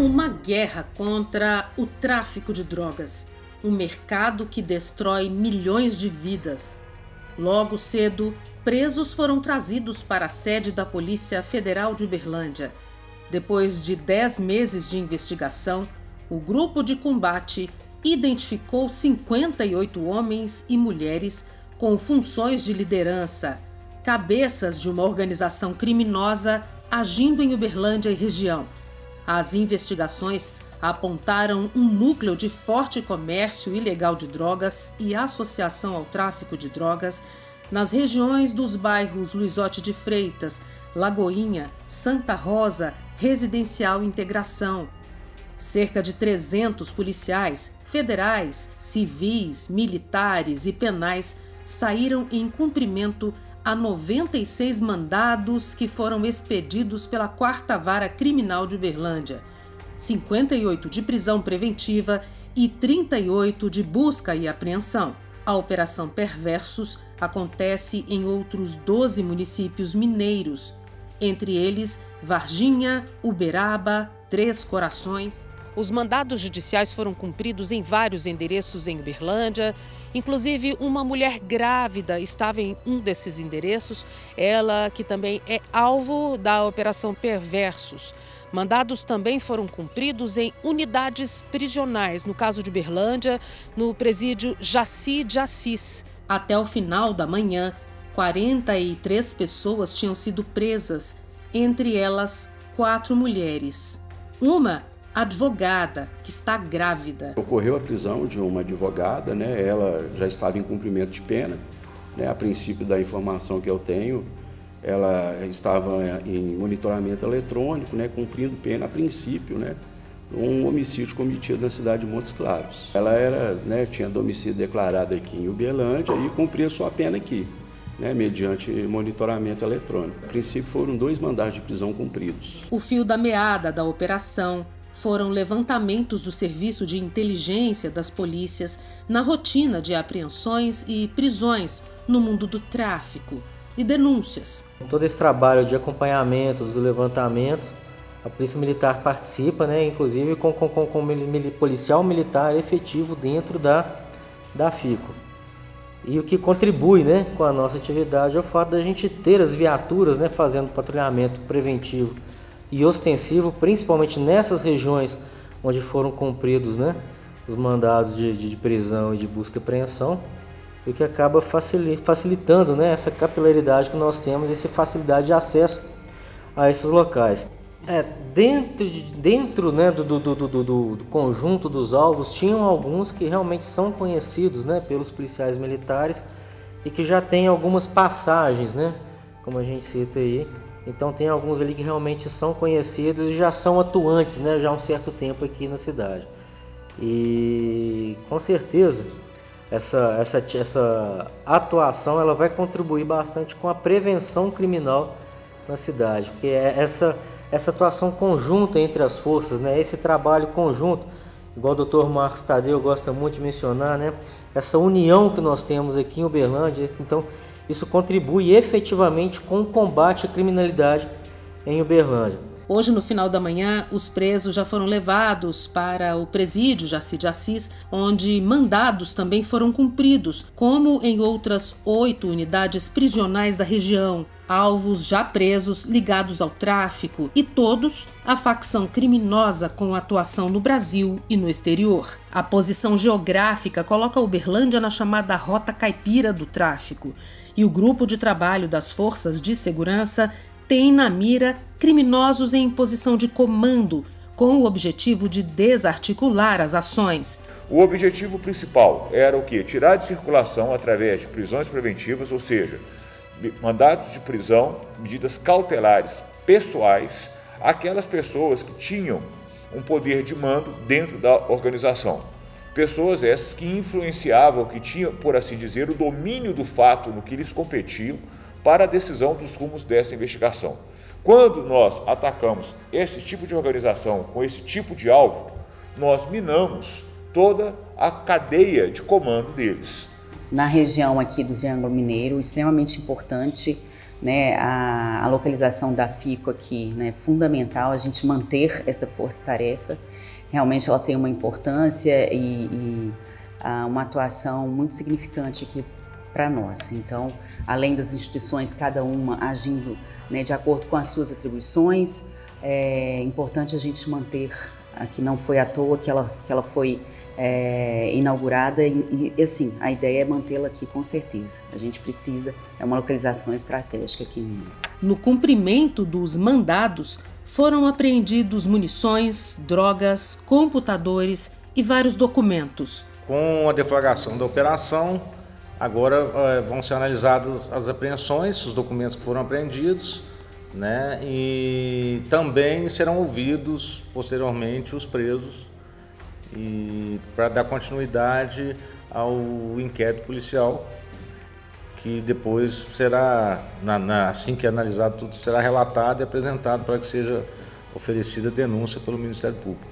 uma guerra contra o tráfico de drogas, um mercado que destrói milhões de vidas. Logo cedo, presos foram trazidos para a sede da Polícia Federal de Uberlândia. Depois de 10 meses de investigação, o grupo de combate identificou 58 homens e mulheres com funções de liderança, cabeças de uma organização criminosa agindo em Uberlândia e região. As investigações apontaram um núcleo de forte comércio ilegal de drogas e associação ao tráfico de drogas nas regiões dos bairros Luizote de Freitas, Lagoinha, Santa Rosa, Residencial Integração. Cerca de 300 policiais, federais, civis, militares e penais saíram em cumprimento a 96 mandados que foram expedidos pela 4ª Vara Criminal de Uberlândia, 58 de prisão preventiva e 38 de busca e apreensão. A Operação Perversus acontece em outros 12 municípios mineiros, entre eles Varginha, Uberaba, Três Corações. Os mandados judiciais foram cumpridos em vários endereços em Uberlândia. Inclusive, uma mulher grávida estava em um desses endereços, ela que também é alvo da Operação Perversus. Mandados também foram cumpridos em unidades prisionais, no caso de Uberlândia, no presídio Jacy de Assis. Até o final da manhã, 43 pessoas tinham sido presas, entre elas 4 mulheres. Uma advogada, que está grávida. Ocorreu a prisão de uma advogada, né? Ela já estava em cumprimento de pena, né? A princípio da informação que eu tenho, ela estava em monitoramento eletrônico, né? Cumprindo pena a princípio, né? Um homicídio cometido na cidade de Montes Claros. Ela era, né? Tinha domicílio declarado aqui em Uberlândia e cumpria sua pena aqui, né, mediante monitoramento eletrônico. A princípio foram 2 mandados de prisão cumpridos. O fio da meada da operação foram levantamentos do serviço de inteligência das polícias na rotina de apreensões e prisões no mundo do tráfico e denúncias. Todo esse trabalho de acompanhamento dos levantamentos, a Polícia Militar participa, né, inclusive com policial militar efetivo dentro da FICO. E o que contribui, né, com a nossa atividade é o fato da gente ter as viaturas, né, fazendo patrulhamento preventivo e ostensivo, principalmente nessas regiões onde foram cumpridos, né, os mandados de prisão e de busca e apreensão, o que acaba facilitando, né, essa capilaridade que nós temos, essa facilidade de acesso a esses locais. Dentro né, do conjunto dos alvos, tinham alguns que realmente são conhecidos, né, pelos policiais militares e que já tem algumas passagens, né, como a gente cita aí. Então tem alguns ali que realmente são conhecidos e já são atuantes, né, já há um certo tempo aqui na cidade. E com certeza essa atuação ela vai contribuir bastante com a prevenção criminal na cidade, porque essa atuação conjunta entre as forças, né? Esse trabalho conjunto, igual o doutor Marcos Tadeu gosta muito de mencionar, né? Essa união que nós temos aqui em Uberlândia, então isso contribui efetivamente com o combate à criminalidade em Uberlândia. Hoje, no final da manhã, os presos já foram levados para o presídio Jacy de Assis, onde mandados também foram cumpridos, como em outras 8 unidades prisionais da região. Alvos já presos ligados ao tráfico e todos à facção criminosa com atuação no Brasil e no exterior. A posição geográfica coloca Uberlândia na chamada Rota Caipira do tráfico e o grupo de trabalho das forças de segurança tem na mira criminosos em posição de comando com o objetivo de desarticular as ações. O objetivo principal era o quê? Tirar de circulação através de prisões preventivas, ou seja, mandados de prisão, medidas cautelares pessoais, aquelas pessoas que tinham um poder de mando dentro da organização. Pessoas essas que influenciavam, que tinham, por assim dizer, o domínio do fato no que eles competiam para a decisão dos rumos dessa investigação. Quando nós atacamos esse tipo de organização com esse tipo de alvo, nós minamos toda a cadeia de comando deles. Na região aqui do Triângulo Mineiro, extremamente importante né, a localização da FICO aqui, né, é fundamental a gente manter essa força-tarefa. Realmente ela tem uma importância e uma atuação muito significante aqui para nós. Então, além das instituições, cada uma agindo, né, de acordo com as suas atribuições, é importante a gente manter, que não foi à toa que ela foi inaugurada e assim, a ideia é mantê-la aqui com certeza. A gente precisa, é uma localização estratégica aqui em Minas. No cumprimento dos mandados, foram apreendidos munições, drogas, computadores e vários documentos. Com a deflagração da operação, agora vão ser analisadas as apreensões, os documentos que foram apreendidos, né, e também serão ouvidos posteriormente os presos e para dar continuidade ao inquérito policial, que depois será, assim que analisado tudo, será relatado e apresentado para que seja oferecida denúncia pelo Ministério Público.